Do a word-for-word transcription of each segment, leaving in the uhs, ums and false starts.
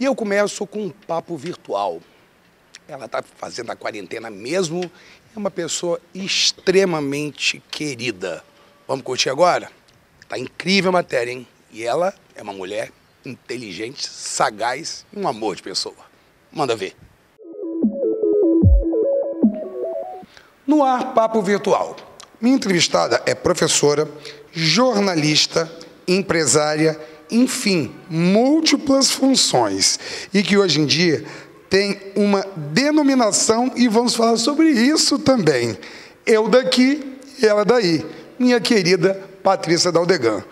E eu começo com um papo virtual. Ela está fazendo a quarentena mesmo, é uma pessoa extremamente querida. Vamos curtir agora? Tá incrível a matéria, hein? E ela é uma mulher inteligente, sagaz e um amor de pessoa. Manda ver. No ar, papo virtual. Minha entrevistada é professora, jornalista, empresária, enfim, múltiplas funções. E que hoje em dia tem uma denominação e vamos falar sobre isso também. Eu daqui e ela daí. Minha querida Patrícia Daldegan.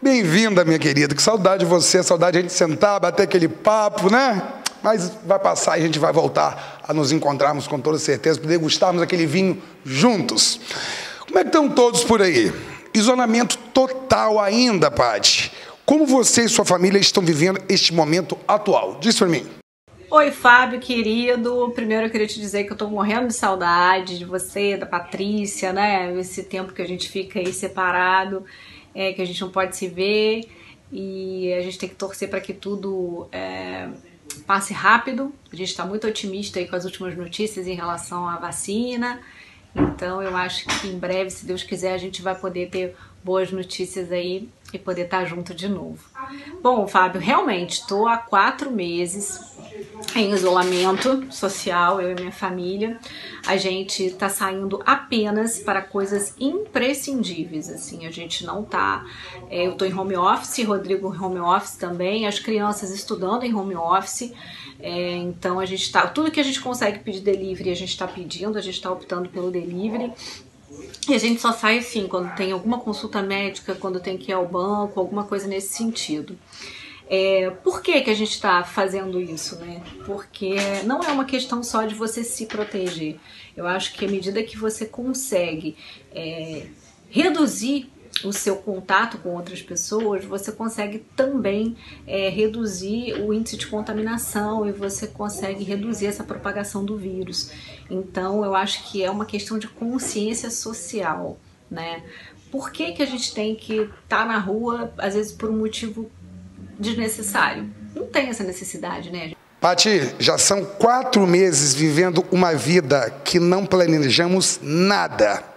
Bem-vinda, minha querida. Que saudade de você, saudade de a gente sentar, bater aquele papo, né? Mas vai passar e a gente vai voltar a nos encontrarmos com toda certeza, para degustarmos aquele vinho juntos. Como é que estão todos por aí? Isolamento total ainda, Paty. Como você e sua família estão vivendo este momento atual? Diz para mim. Oi, Fábio, querido. Primeiro eu queria te dizer que eu tô morrendo de saudade de você, da Patrícia, né? Esse tempo que a gente fica aí separado, é, que a gente não pode se ver e a gente tem que torcer para que tudo é, passe rápido. A gente tá muito otimista aí com as últimas notícias em relação à vacina. Então eu acho que em breve, se Deus quiser, a gente vai poder ter boas notícias aí e poder estar junto de novo. Bom, Fábio, realmente tô há quatro meses em isolamento social, eu e minha família. A gente tá saindo apenas para coisas imprescindíveis, assim, a gente não tá... É, eu tô em home office, Rodrigo em home office também, as crianças estudando em home office, é, então a gente tá... Tudo que a gente consegue pedir delivery, a gente tá pedindo, a gente tá optando pelo delivery. E a gente só sai assim, quando tem alguma consulta médica, quando tem que ir ao banco, alguma coisa nesse sentido. É, por que que a gente está fazendo isso, né? Porque não é uma questão só de você se proteger. Eu acho que à medida que você consegue é, reduzir o seu contato com outras pessoas, você consegue também é, reduzir o índice de contaminação e você consegue reduzir essa propagação do vírus. Então, eu acho que é uma questão de consciência social, né? Por que que a gente tem que estar na rua, às vezes, por um motivo desnecessário? Não tem essa necessidade, né? Paty, já são quatro meses vivendo uma vida que não planejamos nada,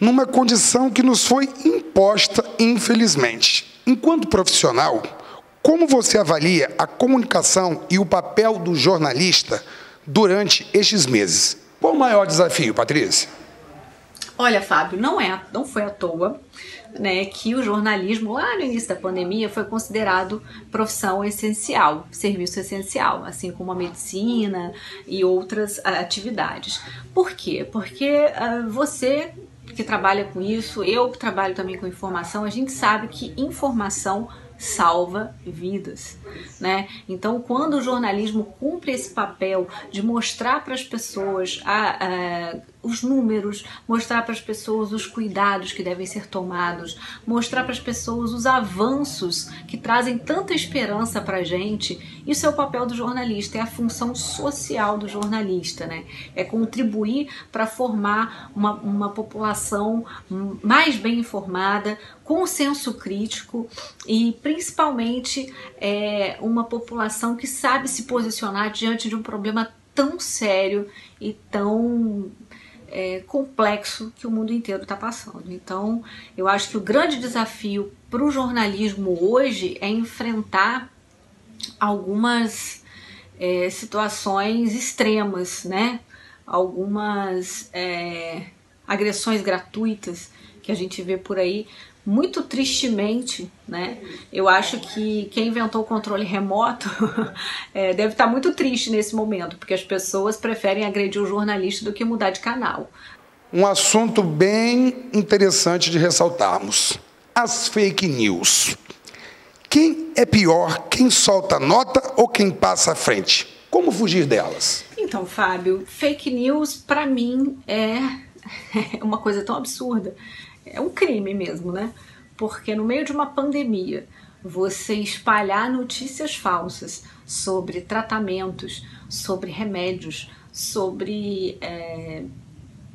numa condição que nos foi imposta, infelizmente. Enquanto profissional, como você avalia a comunicação e o papel do jornalista durante estes meses? Qual o maior desafio, Patrícia? Olha, Fábio, não, é, não foi à toa, né, que o jornalismo, lá no início da pandemia, foi considerado profissão essencial, serviço essencial, assim como a medicina e outras atividades. Por quê? Porque uh, você... que trabalha com isso, eu que trabalho também com informação, a gente sabe que informação salva vidas, né? Então, quando o jornalismo cumpre esse papel de mostrar para as pessoas a, a, os números, mostrar para as pessoas os cuidados que devem ser tomados, mostrar para as pessoas os avanços que trazem tanta esperança para a gente, isso é o papel do jornalista, é a função social do jornalista, né? É contribuir para formar uma, uma população mais bem informada, com senso crítico e principalmente é, uma população que sabe se posicionar diante de um problema tão sério e tão é, complexo que o mundo inteiro está passando. Então, eu acho que o grande desafio para o jornalismo hoje é enfrentar algumas é, situações extremas, né? Algumas é, agressões gratuitas que a gente vê por aí. Muito tristemente, né? Eu acho que quem inventou o controle remoto é, deve estar muito triste nesse momento, porque as pessoas preferem agredir o jornalista do que mudar de canal. Um assunto bem interessante de ressaltarmos. As fake news. Quem é pior, quem solta a nota ou quem passa à frente? Como fugir delas? Então, Fábio, fake news, para mim, é uma coisa tão absurda. É um crime mesmo, né? Porque no meio de uma pandemia, você espalhar notícias falsas sobre tratamentos, sobre remédios, sobre é,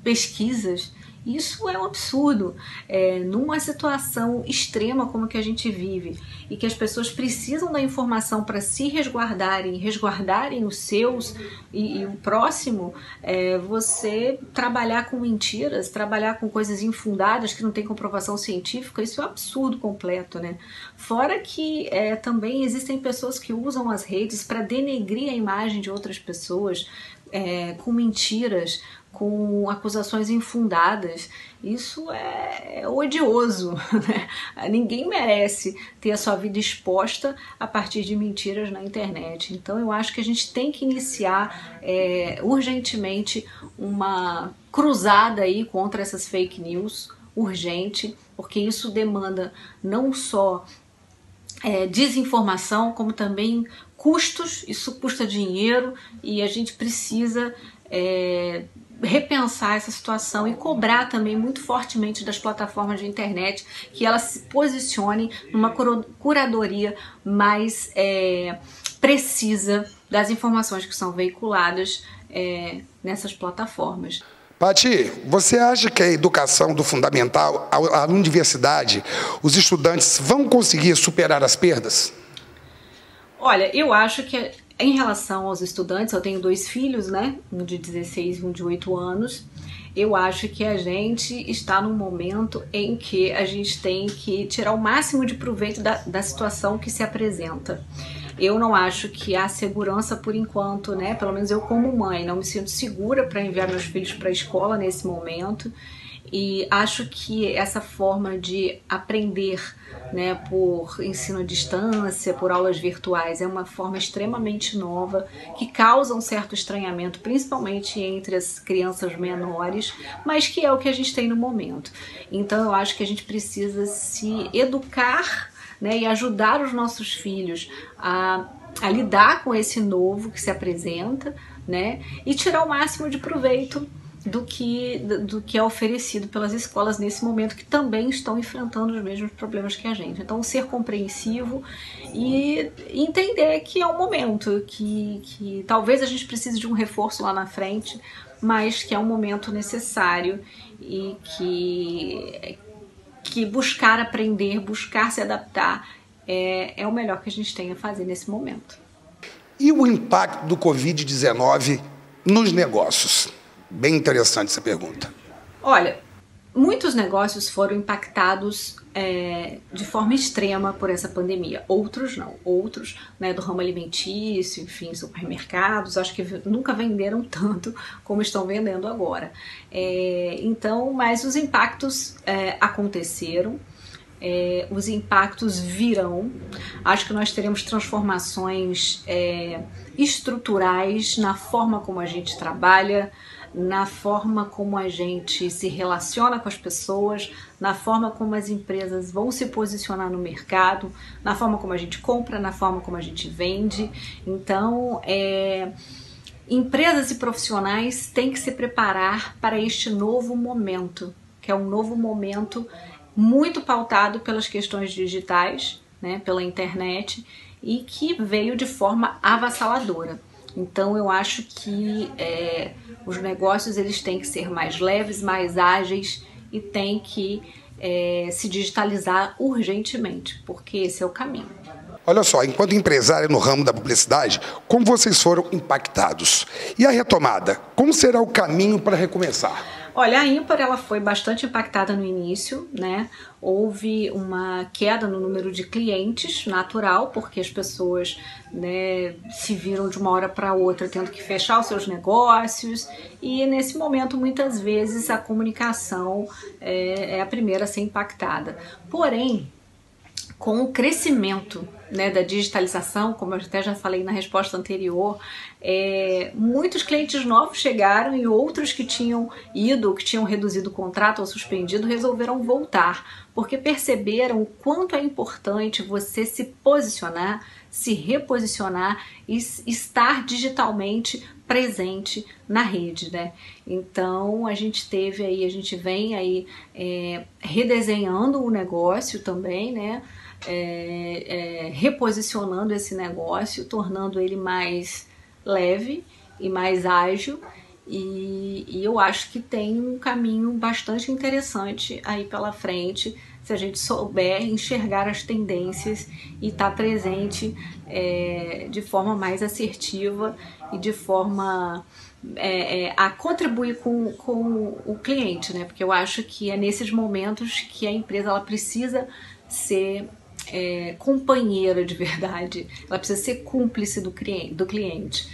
pesquisas, Isso é um absurdo, é, numa situação extrema como a que a gente vive e que as pessoas precisam da informação para se resguardarem, resguardarem os seus e, e o próximo, é, você trabalhar com mentiras, trabalhar com coisas infundadas que não tem comprovação científica, isso é um absurdo completo, né? Fora que é, também existem pessoas que usam as redes para denegrir a imagem de outras pessoas, é, com mentiras, com acusações infundadas. Isso é odioso, né? Ninguém merece ter a sua vida exposta a partir de mentiras na internet. Então eu acho que a gente tem que iniciar é, urgentemente uma cruzada aí contra essas fake news, urgente, porque isso demanda não só é, desinformação, como também custos. Isso custa dinheiro e a gente precisa é, repensar essa situação e cobrar também muito fortemente das plataformas de internet que elas se posicionem numa curadoria mais é, precisa das informações que são veiculadas é, nessas plataformas. Paty, você acha que a educação do fundamental, a universidade, os estudantes vão conseguir superar as perdas? Olha, eu acho que em relação aos estudantes, eu tenho dois filhos, né? Um de dezesseis e um de oito anos. Eu acho que a gente está num momento em que a gente tem que tirar o máximo de proveito da, da situação que se apresenta. Eu não acho que há segurança por enquanto, né? Pelo menos eu como mãe, não me sinto segura para enviar meus filhos para a escola nesse momento. E acho que essa forma de aprender, né, por ensino à distância, por aulas virtuais, é uma forma extremamente nova, que causa um certo estranhamento, principalmente entre as crianças menores, mas que é o que a gente tem no momento. Então eu acho que a gente precisa se educar, né, e ajudar os nossos filhos a, a lidar com esse novo que se apresenta, né, e tirar o máximo de proveito do que, do que é oferecido pelas escolas nesse momento, que também estão enfrentando os mesmos problemas que a gente. Então, ser compreensivo e entender que é um momento, que, que talvez a gente precise de um reforço lá na frente, mas que é um momento necessário e que, que buscar aprender, buscar se adaptar é, é o melhor que a gente tem a fazer nesse momento. E o impacto do Covid dezenove nos negócios? Bem interessante essa pergunta. Olha, muitos negócios foram impactados é, de forma extrema por essa pandemia. Outros não. Outros, né, do ramo alimentício, enfim, supermercados, acho que nunca venderam tanto como estão vendendo agora. É, então, mas os impactos é, aconteceram. É, os impactos virão. Acho que nós teremos transformações é, estruturais na forma como a gente trabalha, na forma como a gente se relaciona com as pessoas, na forma como as empresas vão se posicionar no mercado, na forma como a gente compra, na forma como a gente vende. Então, é, empresas e profissionais têm que se preparar para este novo momento, que é um novo momento muito pautado pelas questões digitais, né, pela internet, e que veio de forma avassaladora. Então eu acho que é, os negócios eles têm que ser mais leves, mais ágeis e têm que é, se digitalizar urgentemente, porque esse é o caminho. Olha só, enquanto empresária no ramo da publicidade, como vocês foram impactados? E a retomada? Como será o caminho para recomeçar? Olha, a Ímpar ela foi bastante impactada no início, né? Houve uma queda no número de clientes natural, porque as pessoas, né, se viram de uma hora para outra tendo que fechar os seus negócios e nesse momento muitas vezes a comunicação é, é a primeira a ser impactada. Porém, com o crescimento, né, da digitalização, como eu até já falei na resposta anterior, é, muitos clientes novos chegaram e outros que tinham ido, que tinham reduzido o contrato ou suspendido, resolveram voltar, porque perceberam o quanto é importante você se posicionar, se reposicionar e estar digitalmente presente na rede, né? Então a gente teve aí, a gente vem aí é, redesenhando o negócio também, né? É, é, reposicionando esse negócio, tornando ele mais leve e mais ágil E, e eu acho que tem um caminho bastante interessante aí pela frente, se a gente souber enxergar as tendências e estar tá presente é, de forma mais assertiva e de forma é, é, a contribuir com, com o cliente, né? Porque eu acho que é nesses momentos que a empresa ela precisa ser é, companheira de verdade, ela precisa ser cúmplice do cliente. Do cliente.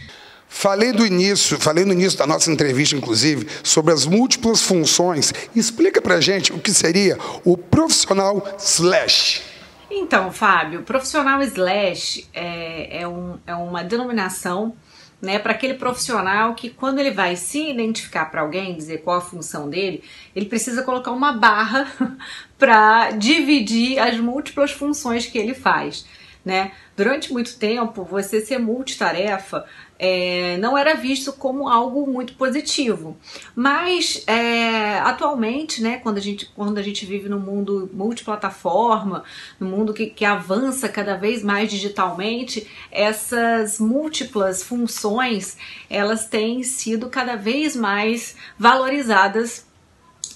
Falei do início, falei no início da nossa entrevista, inclusive, sobre as múltiplas funções. Explica pra gente o que seria o profissional slash. Então, Fábio, profissional slash é, é, um, é uma denominação, né, para aquele profissional que, quando ele vai se identificar para alguém, dizer qual a função dele, ele precisa colocar uma barra para dividir as múltiplas funções que ele faz. Né? Durante muito tempo, você ser multitarefa é, não era visto como algo muito positivo, mas é, atualmente, né, quando, a gente, quando a gente vive num mundo multiplataforma, num mundo que, que avança cada vez mais digitalmente, essas múltiplas funções, elas têm sido cada vez mais valorizadas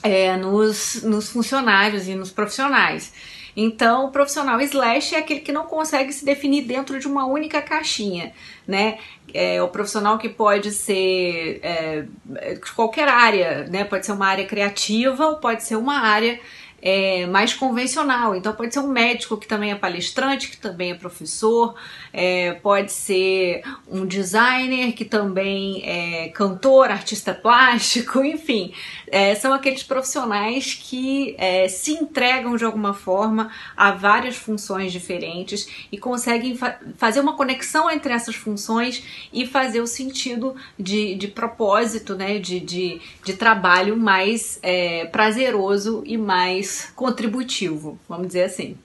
é, nos, nos funcionários e nos profissionais. Então, o profissional slash é aquele que não consegue se definir dentro de uma única caixinha, né? É o profissional que pode ser é, qualquer área, né? Pode ser uma área criativa ou pode ser uma área é, mais convencional. Então, pode ser um médico que também é palestrante, que também é professor, é, pode ser um designer que também é cantor, artista plástico, enfim. É, são aqueles profissionais que é, se entregam de alguma forma a várias funções diferentes e conseguem fa- fazer uma conexão entre essas funções e fazer o sentido de, de propósito, né, de, de, de trabalho mais é, prazeroso e mais contributivo, vamos dizer assim.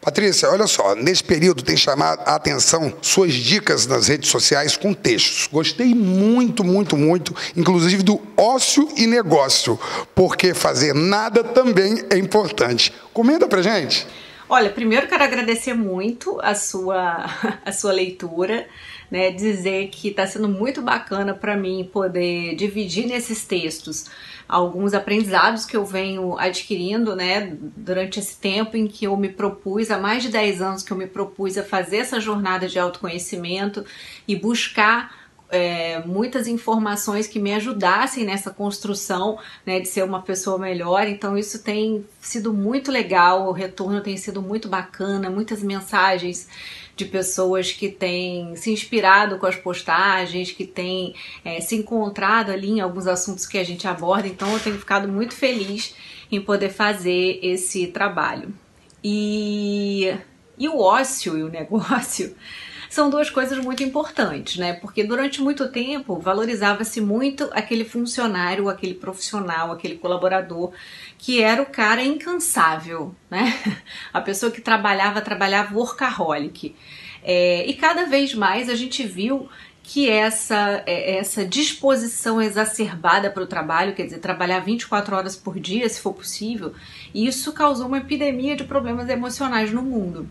Patrícia, olha só, nesse período tem chamado a atenção suas dicas nas redes sociais com textos. Gostei muito, muito, muito, inclusive do ócio e negócio, porque fazer nada também é importante. Comenta pra gente. Olha, primeiro quero agradecer muito a sua, a sua leitura, né? Dizer que está sendo muito bacana para mim poder dividir nesses textos alguns aprendizados que eu venho adquirindo, né, durante esse tempo em que eu me propus, há mais de dez anos que eu me propus a fazer essa jornada de autoconhecimento e buscar É, muitas informações que me ajudassem nessa construção, né, de ser uma pessoa melhor. Então isso tem sido muito legal, o retorno tem sido muito bacana, muitas mensagens de pessoas que têm se inspirado com as postagens, que têm é, se encontrado ali em alguns assuntos que a gente aborda. Então eu tenho ficado muito feliz em poder fazer esse trabalho. E, e o ócio e o negócio são duas coisas muito importantes, né? Porque durante muito tempo valorizava-se muito aquele funcionário, aquele profissional, aquele colaborador que era o cara incansável, né? A pessoa que trabalhava, trabalhava workaholic. É, e cada vez mais a gente viu que essa, essa disposição exacerbada para o trabalho, quer dizer, trabalhar vinte e quatro horas por dia, se for possível, isso causou uma epidemia de problemas emocionais no mundo.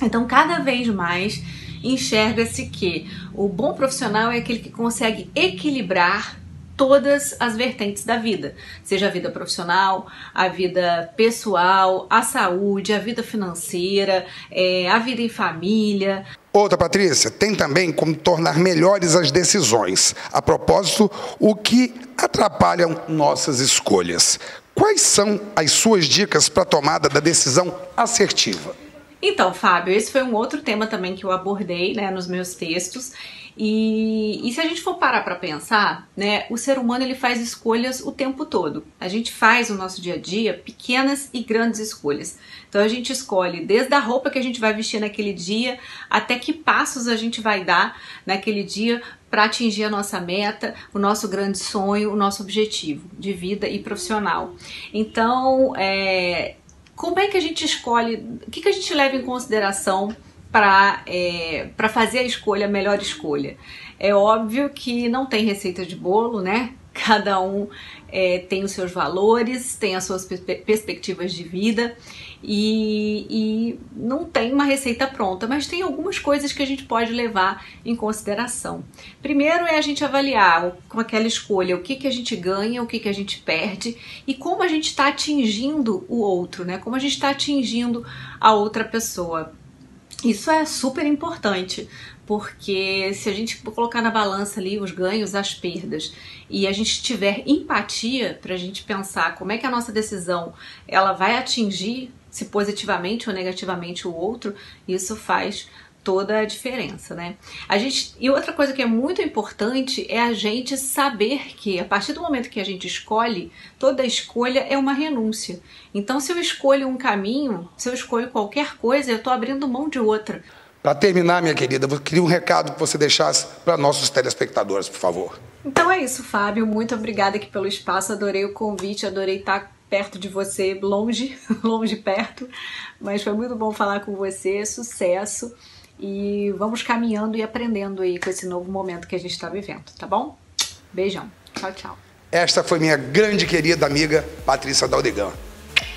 Então, cada vez mais enxerga-se que o bom profissional é aquele que consegue equilibrar todas as vertentes da vida, seja a vida profissional, a vida pessoal, a saúde, a vida financeira, é, a vida em família. Outra, Patrícia, tem também como tornar melhores as decisões. A propósito, o que atrapalham nossas escolhas. Quais são as suas dicas para a tomada da decisão assertiva? Então, Fábio, esse foi um outro tema também que eu abordei, né, nos meus textos. E, e se a gente for parar para pensar, né, o ser humano ele faz escolhas o tempo todo. A gente faz no nosso dia a dia pequenas e grandes escolhas. Então a gente escolhe desde a roupa que a gente vai vestir naquele dia, até que passos a gente vai dar naquele dia para atingir a nossa meta, o nosso grande sonho, o nosso objetivo de vida e profissional. Então, é... como é que a gente escolhe, o que, que a gente leva em consideração para é, para fazer a escolha, a melhor escolha? É óbvio que não tem receita de bolo, né? Cada um é, tem os seus valores, tem as suas perspectivas de vida e, e não tem uma receita pronta, mas tem algumas coisas que a gente pode levar em consideração. Primeiro é a gente avaliar com aquela escolha o que, que a gente ganha, o que, que a gente perde e como a gente está atingindo o outro, né? Como a gente está atingindo a outra pessoa. Isso é super importante, porque se a gente colocar na balança ali os ganhos, as perdas, e a gente tiver empatia para a gente pensar como é que a nossa decisão ela vai atingir, se positivamente ou negativamente, o outro, isso faz toda a diferença, né? A gente, e outra coisa que é muito importante é a gente saber que a partir do momento que a gente escolhe, toda escolha é uma renúncia. Então, se eu escolho um caminho, se eu escolho qualquer coisa, eu estou abrindo mão de outra. Para terminar, minha querida, eu queria um recado que você deixasse para nossos telespectadores, por favor. Então é isso, Fábio. Muito obrigada aqui pelo espaço. Adorei o convite, adorei estar perto de você, longe, longe perto. Mas foi muito bom falar com você. Sucesso. E vamos caminhando e aprendendo aí com esse novo momento que a gente está vivendo, tá bom? Beijão. Tchau, tchau. Esta foi minha grande querida amiga Patrícia Daldegan.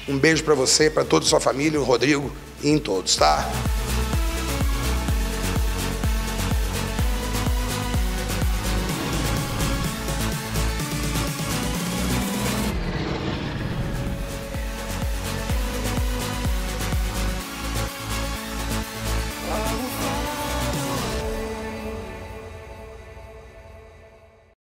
Um beijo para você, para toda a sua família, o Rodrigo e em todos, tá?